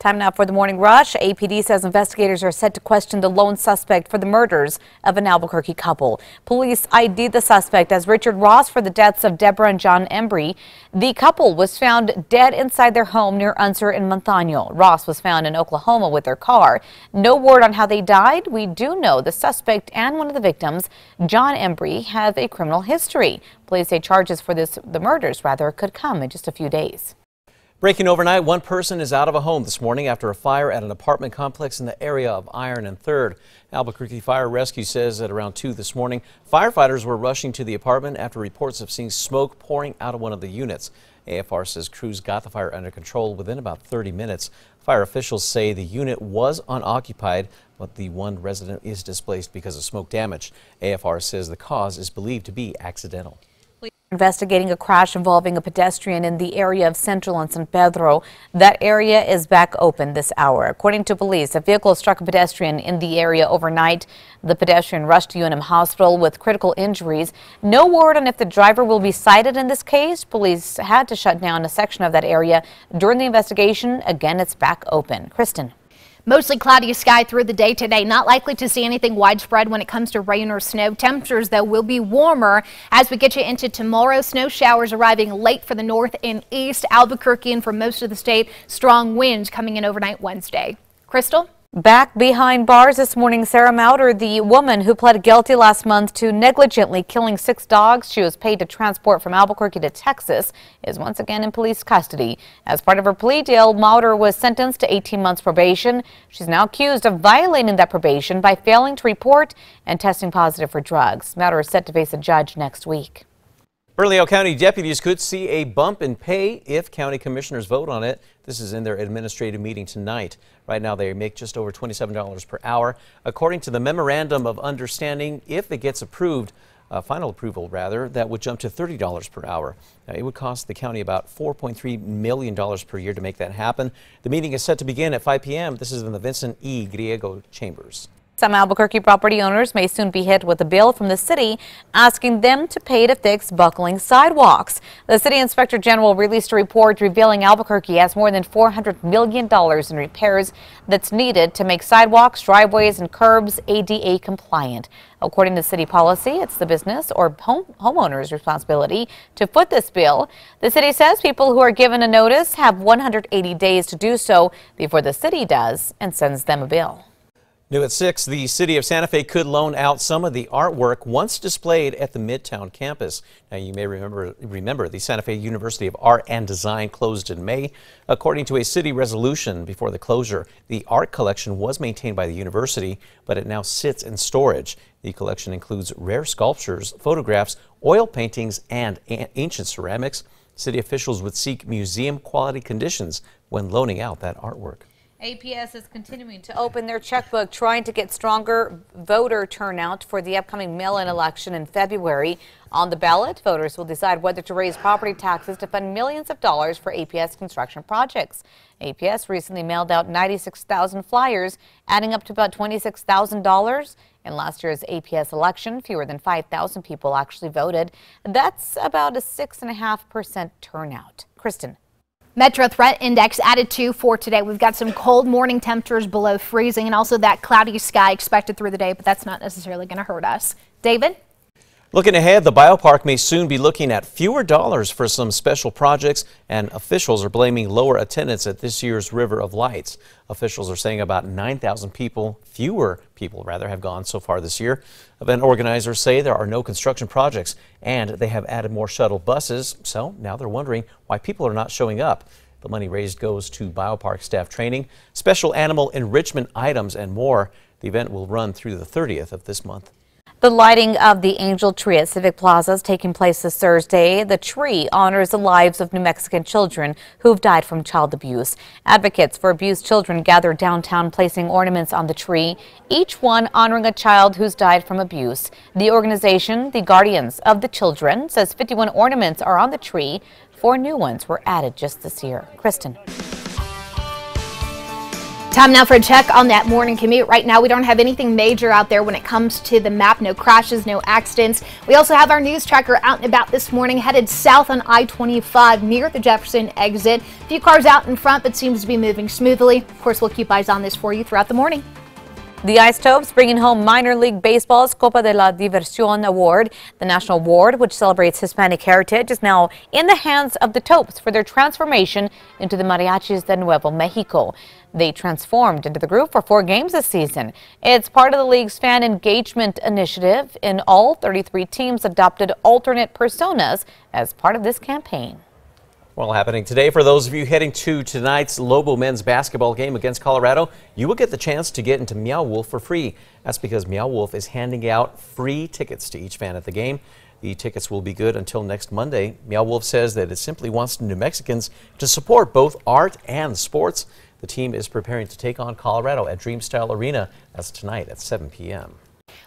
Time now for the morning rush. APD says investigators are set to question the lone suspect for the murders of an Albuquerque couple. Police ID'd the suspect as Richard Ross for the deaths of Deborah and John Embry. The couple was found dead inside their home near Unser and Montaño. Ross was found in Oklahoma with their car. No word on how they died. We do know the suspect and one of the victims, John Embry, have a criminal history. Police say charges for the murders could come in just a few days. Breaking overnight, one person is out of a home this morning after a fire at an apartment complex in the area of Iron and 3rd. Albuquerque Fire Rescue says at around 2 this morning, firefighters were rushing to the apartment after reports of seeing smoke pouring out of one of the units. AFR says crews got the fire under control within about 30 minutes. Fire officials say the unit was unoccupied, but the one resident is displaced because of smoke damage. AFR says the cause is believed to be accidental. Investigating a crash involving a pedestrian in the area of Central and San Pedro. That area is back open this hour. According to police, a vehicle struck a pedestrian in the area overnight. The pedestrian rushed to UNM Hospital with critical injuries. No word on if the driver will be cited in this case. Police had to shut down a section of that area during the investigation. Again, it's back open. Kristen. Mostly cloudy sky through the day today. Not likely to see anything widespread when it comes to rain or snow. Temperatures, though, will be warmer as we get you into tomorrow. Snow showers arriving late for the north and east. Albuquerque and for most of the state. Strong winds coming in overnight Wednesday. Crystal? Back behind bars this morning, Sarah Mauter, the woman who pled guilty last month to negligently killing 6 dogs she was paid to transport from Albuquerque to Texas, is once again in police custody. As part of her plea deal, Mauter was sentenced to 18 months probation. She's now accused of violating that probation by failing to report and testing positive for drugs. Mauter is set to face a judge next week. Bernalillo County deputies could see a bump in pay if county commissioners vote on it. This is in their administrative meeting tonight. Right now they make just over $27 per hour. According to the memorandum of understanding, if it gets approved, final approval rather, that would jump to $30 per hour. Now, it would cost the county about $4.3 million per year to make that happen. The meeting is set to begin at 5 p.m. This is in the Vincent E. Griego chambers. Some Albuquerque property owners may soon be hit with a bill from the city asking them to pay to fix buckling sidewalks. The city inspector general released a report revealing Albuquerque has more than $400 million in repairs that's needed to make sidewalks, driveways, and curbs ADA compliant. According to city policy, it's the business or homeowner's responsibility to foot this bill. The city says people who are given a notice have 180 days to do so before the city does and sends them a bill. New at 6, the city of Santa Fe could loan out some of the artwork once displayed at the Midtown campus. Now, you may remember the Santa Fe University of Art and Design closed in May. According to a city resolution before the closure, the art collection was maintained by the university, but it now sits in storage. The collection includes rare sculptures, photographs, oil paintings, and ancient ceramics. City officials would seek museum-quality conditions when loaning out that artwork. APS is continuing to open their checkbook, trying to get stronger voter turnout for the upcoming mail-in election in February. On the ballot, voters will decide whether to raise property taxes to fund millions of dollars for APS construction projects. APS recently mailed out 96,000 flyers, adding up to about $26,000. In last year's APS election, fewer than 5,000 people actually voted. That's about a 6.5% turnout. Kristen. Metro Threat Index added to for today. We've got some cold morning temperatures below freezing and also that cloudy sky expected through the day, but that's not necessarily going to hurt us. David? Looking ahead, the biopark may soon be looking at fewer dollars for some special projects, and officials are blaming lower attendance at this year's River of Lights. Officials are saying about 9,000 fewer people have gone so far this year. Event organizers say there are no construction projects, and they have added more shuttle buses, so now they're wondering why people are not showing up. The money raised goes to biopark staff training, special animal enrichment items, and more. The event will run through the 30th of this month. The lighting of the Angel Tree at Civic Plaza is taking place this Thursday. The tree honors the lives of New Mexican children who've died from child abuse. Advocates for abused children gathered downtown, placing ornaments on the tree, each one honoring a child who's died from abuse. The organization, the Guardians of the Children, says 51 ornaments are on the tree. 4 new ones were added just this year. Kristen. Time now for a check on that morning commute. Right now, we don't have anything major out there when it comes to the map. No crashes, no accidents. We also have our news tracker out and about this morning, headed south on I-25 near the Jefferson exit. A few cars out in front, but seems to be moving smoothly. Of course, we'll keep eyes on this for you throughout the morning. The Ice Topes bringing home minor league baseball's Copa de la Diversión award. The national award, which celebrates Hispanic heritage, is now in the hands of the Topes for their transformation into the Mariachis de Nuevo Mexico. They transformed into the group for 4 games this season. It's part of the league's fan engagement initiative. In all, 33 teams adopted alternate personas as part of this campaign. Well, happening today for those of you heading to tonight's Lobo men's basketball game against Colorado, you will get the chance to get into Meow Wolf for free. That's because Meow Wolf is handing out free tickets to each fan at the game. The tickets will be good until next Monday. Meow Wolf says that it simply wants New Mexicans to support both art and sports. The team is preparing to take on Colorado at Dreamstyle Arena. That's tonight at 7 p.m.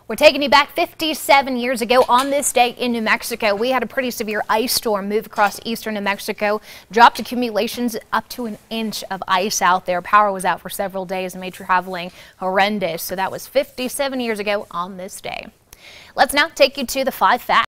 We're taking you back 57 years ago on this day in New Mexico. We had a pretty severe ice storm move across eastern New Mexico, dropped accumulations up to an inch of ice out there. Power was out for several days and made traveling horrendous. So that was 57 years ago on this day. Let's now take you to the 5 facts.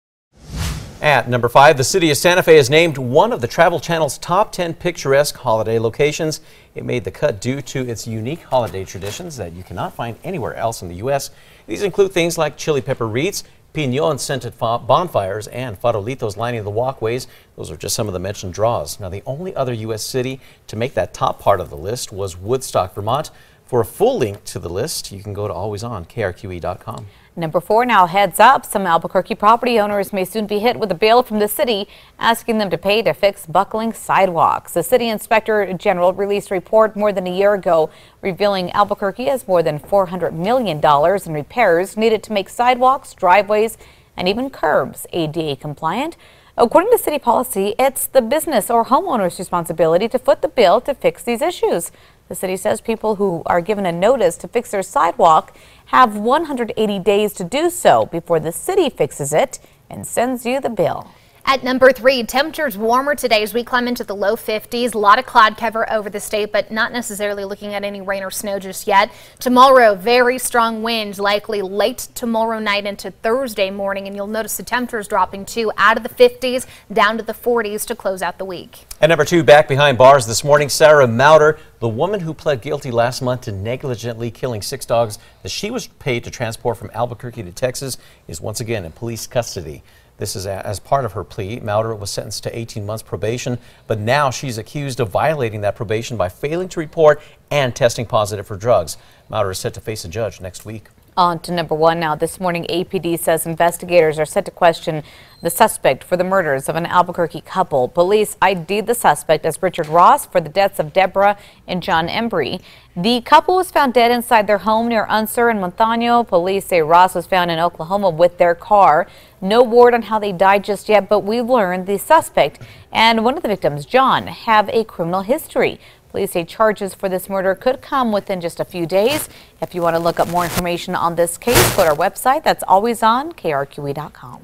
At number 5, the city of Santa Fe is named one of the Travel Channel's top 10 picturesque holiday locations. It made the cut due to its unique holiday traditions that you cannot find anywhere else in the U.S. These include things like chili pepper wreaths, piñon-scented bonfires, and farolitos lining the walkways. Those are just some of the mentioned draws. Now, the only other U.S. city to make that top part of the list was Woodstock, Vermont. For a full link to the list, you can go to alwaysonkrqe.com. Number 4 now heads up. Some Albuquerque property owners may soon be hit with a bill from the city asking them to pay to fix buckling sidewalks. The city inspector general released a report more than a year ago revealing Albuquerque has more than $400 million in repairs needed to make sidewalks, driveways, and even curbs ADA compliant. According to city policy, it's the business or homeowner's responsibility to foot the bill to fix these issues. The city says people who are given a notice to fix their sidewalk have 180 days to do so before the city fixes it and sends you the bill. At number 3, temperatures warmer today as we climb into the low 50s. A lot of cloud cover over the state, but not necessarily looking at any rain or snow just yet. Tomorrow, very strong winds, likely late tomorrow night into Thursday morning, and you'll notice the temperatures dropping too, out of the 50s down to the 40s to close out the week. At number 2, back behind bars this morning, Sarah Mauter, the woman who pled guilty last month to negligently killing 6 dogs that she was paid to transport from Albuquerque to Texas, is once again in police custody. This is as part of her plea. Mauter was sentenced to 18 months probation, but now she's accused of violating that probation by failing to report and testing positive for drugs. Mauter is set to face a judge next week. On to number 1 now. This morning, APD says investigators are set to question the suspect for the murders of an Albuquerque couple. Police ID'd the suspect as Richard Ross for the deaths of Deborah and John Embry. The couple was found dead inside their home near Unser and Montaño. Police say Ross was found in Oklahoma with their car. No word on how they died just yet, but we've learned the suspect and one of the victims, John, have a criminal history. Police say charges for this murder could come within just a few days. If you want to look up more information on this case, go to our website. That's alwayson krqe.com.